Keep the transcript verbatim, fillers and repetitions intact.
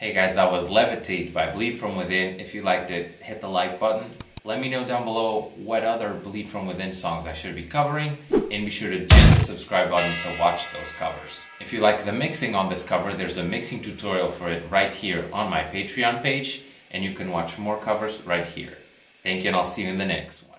Hey guys, that was Levitate by Bleed From Within. If you liked it, hit the like button. Let me know down below what other Bleed From Within songs I should be covering, and be sure to hit the subscribe button to watch those covers. If you like the mixing on this cover, there's a mixing tutorial for it right here on my Patreon page, and you can watch more covers right here. Thank you, and I'll see you in the next one.